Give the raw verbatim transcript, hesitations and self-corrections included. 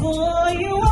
For you.